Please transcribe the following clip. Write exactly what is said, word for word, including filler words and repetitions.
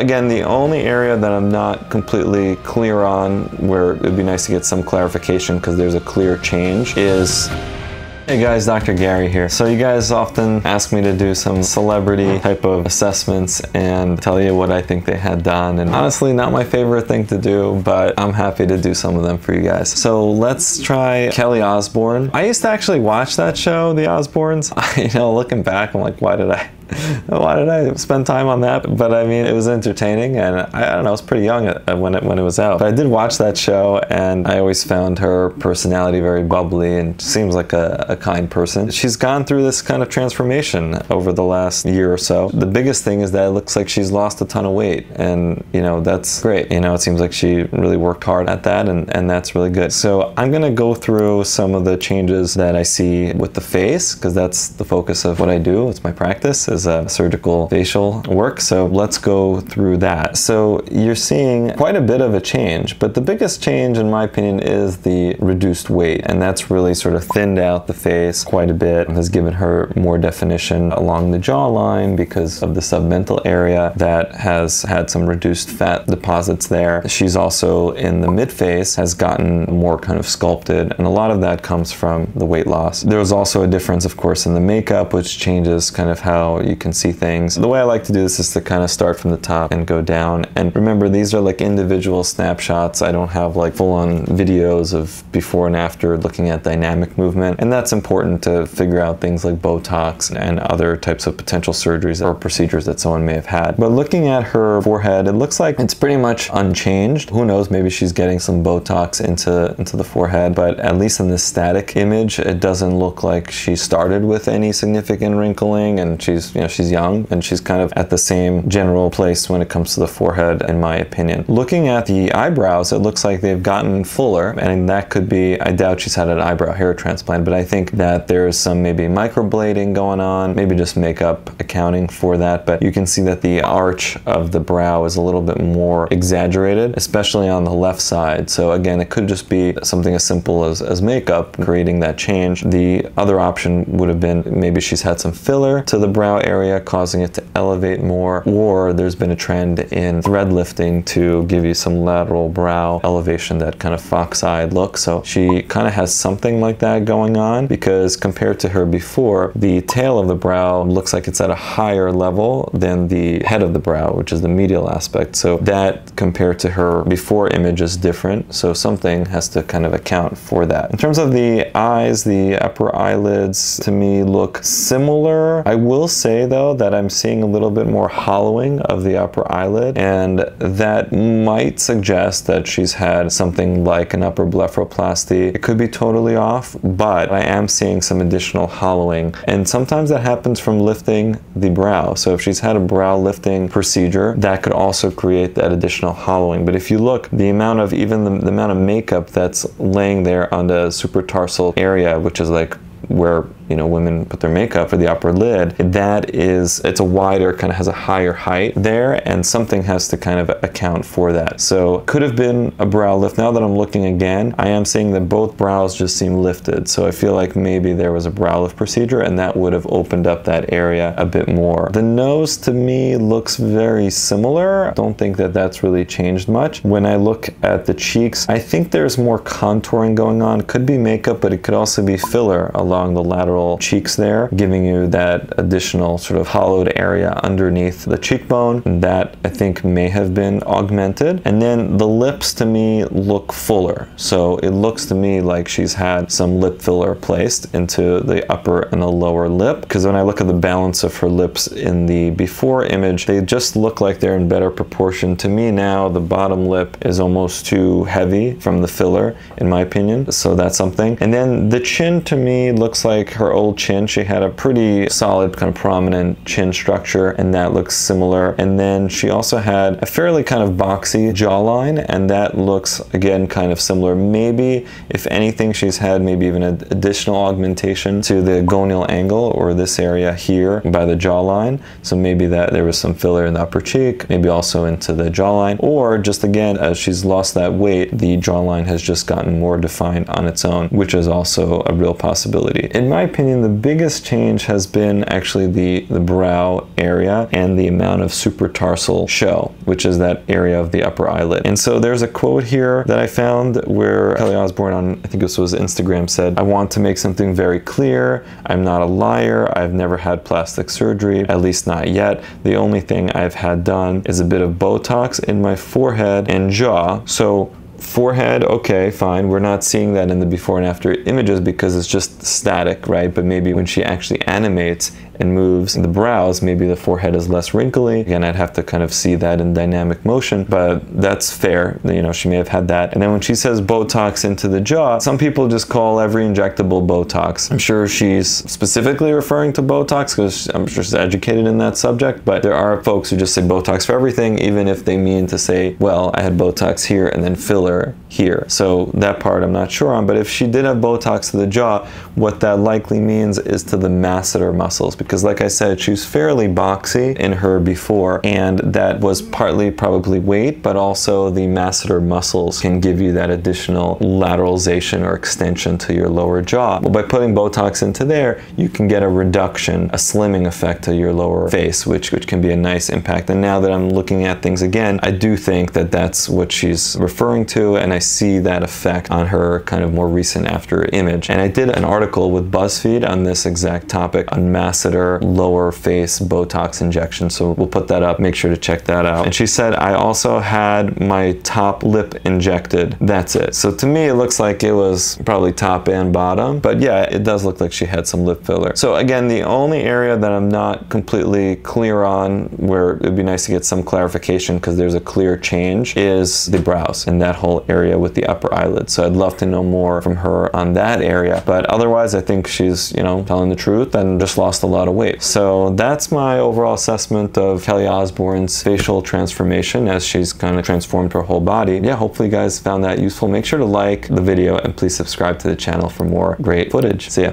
Again, the only area that I'm not completely clear on, where it would be nice to get some clarification because there's a clear change, is... Hey guys, Doctor Gary here. So you guys often ask me to do some celebrity type of assessments and tell you what I think they had done, and honestly not my favorite thing to do, but I'm happy to do some of them for you guys. So let's try Kelly Osbourne. I used to actually watch that show, The Osbournes. I, you know, looking back, I'm like, why did I Why did I spend time on that? But I mean, it was entertaining, and I, I don't know, I was pretty young when it, when it was out. But I did watch that show, and I always found her personality very bubbly and seems like a, a kind person. She's gone through this kind of transformation over the last year or so. The biggest thing is that it looks like she's lost a ton of weight, and you know, that's great. You know, it seems like she really worked hard at that, and, and that's really good. So I'm gonna go through some of the changes that I see with the face, because that's the focus of what I do. It's my practice, is Uh, surgical facial work. So let's go through that. So you're seeing quite a bit of a change, but the biggest change in my opinion is the reduced weight, and that's really sort of thinned out the face quite a bit, has given her more definition along the jawline because of the submental area that has had some reduced fat deposits there. She's also in the midface has gotten more kind of sculpted, and a lot of that comes from the weight loss. There's also a difference, of course, in the makeup, which changes kind of how you you can see things. The way I like to do this is to kind of start from the top and go down. And remember, these are like individual snapshots. I don't have like full-on videos of before and after looking at dynamic movement. And that's important to figure out things like Botox and other types of potential surgeries or procedures that someone may have had. But looking at her forehead, it looks like it's pretty much unchanged. Who knows, maybe she's getting some Botox into, into the forehead, but at least in this static image, it doesn't look like she started with any significant wrinkling, and she's, you know, she's young, and she's kind of at the same general place when it comes to the forehead, in my opinion. Looking at the eyebrows, it looks like they've gotten fuller, and that could be, I doubt she's had an eyebrow hair transplant, but I think that there's some maybe microblading going on, maybe just makeup accounting for that. But you can see that the arch of the brow is a little bit more exaggerated, especially on the left side. So again, it could just be something as simple as, as makeup creating that change. The other option would have been maybe she's had some filler to the brow area area causing it to elevate more, or there's been a trend in thread lifting to give you some lateral brow elevation, that kind of fox-eyed look. So she kind of has something like that going on, because compared to her before, the tail of the brow looks like it's at a higher level than the head of the brow, which is the medial aspect. So that compared to her before image is different, so something has to kind of account for that. In terms of the eyes, the upper eyelids to me look similar. I will say though that I'm seeing a little bit more hollowing of the upper eyelid, and that might suggest that she's had something like an upper blepharoplasty. It could be totally off, but I am seeing some additional hollowing, and sometimes that happens from lifting the brow. So if she's had a brow lifting procedure, that could also create that additional hollowing. But if you look, the amount of even the, the amount of makeup that's laying there on the supratarsal area, which is like where, you know, women put their makeup, for the upper lid, that is, it's a wider, kind of has a higher height there, and something has to kind of account for that. So could have been a brow lift. Now that I'm looking again, I am seeing that both brows just seem lifted. So I feel like maybe there was a brow lift procedure, and that would have opened up that area a bit more. The nose to me looks very similar. I don't think that that's really changed much. When I look at the cheeks, I think there's more contouring going on. Could be makeup, but it could also be filler along the lateral cheeks there, giving you that additional sort of hollowed area underneath the cheekbone. That I think may have been augmented. And then the lips to me look fuller. So it looks to me like she's had some lip filler placed into the upper and the lower lip, because when I look at the balance of her lips in the before image, they just look like they're in better proportion. To me now, the bottom lip is almost too heavy from the filler, in my opinion. So that's something. And then the chin to me looks like her old chin. She had a pretty solid kind of prominent chin structure, and that looks similar. And then she also had a fairly kind of boxy jawline, and that looks again kind of similar. Maybe if anything, she's had maybe even an additional augmentation to the gonial angle, or this area here by the jawline. So maybe that there was some filler in the upper cheek, maybe also into the jawline, or just again, as she's lost that weight, the jawline has just gotten more defined on its own, which is also a real possibility. In my opinion, opinion, the biggest change has been actually the, the brow area and the amount of supratarsal show, which is that area of the upper eyelid. And so there's a quote here that I found where Kelly Osbourne on, I think this was Instagram, said, "I want to make something very clear. I'm not a liar. I've never had plastic surgery, at least not yet. The only thing I've had done is a bit of Botox in my forehead and jaw." So forehead, okay, fine. We're not seeing that in the before and after images because it's just static, right? But maybe when she actually animates and moves the brows, maybe the forehead is less wrinkly. Again, I'd have to kind of see that in dynamic motion, but that's fair. You know, she may have had that. And then when she says Botox into the jaw, some people just call every injectable Botox. I'm sure she's specifically referring to Botox because I'm sure she's educated in that subject, but there are folks who just say Botox for everything, even if they mean to say, well, I had Botox here and then filler here. So that part I'm not sure on, but if she did have Botox to the jaw, what that likely means is to the masseter muscles, because Because like I said, she's fairly boxy in her before, and that was partly probably weight, but also the masseter muscles can give you that additional lateralization or extension to your lower jaw. Well, by putting Botox into there, you can get a reduction, a slimming effect to your lower face, which, which can be a nice impact. And now that I'm looking at things again, I do think that that's what she's referring to, and I see that effect on her kind of more recent after image. And I did an article with BuzzFeed on this exact topic on masseter lower face Botox injection, so we'll put that up. Make sure to check that out. And she said, "I also had my top lip injected. That's it." So to me, it looks like it was probably top and bottom, but yeah, it does look like she had some lip filler. So again, the only area that I'm not completely clear on, where it'd be nice to get some clarification because there's a clear change, is the brows and that whole area with the upper eyelid. So I'd love to know more from her on that area, but otherwise I think she's, you know, telling the truth and just lost a lot of weight. So that's my overall assessment of Kelly Osbourne's facial transformation as she's kind of transformed her whole body. Yeah, hopefully you guys found that useful. Make sure to like the video and please subscribe to the channel for more great footage. See ya.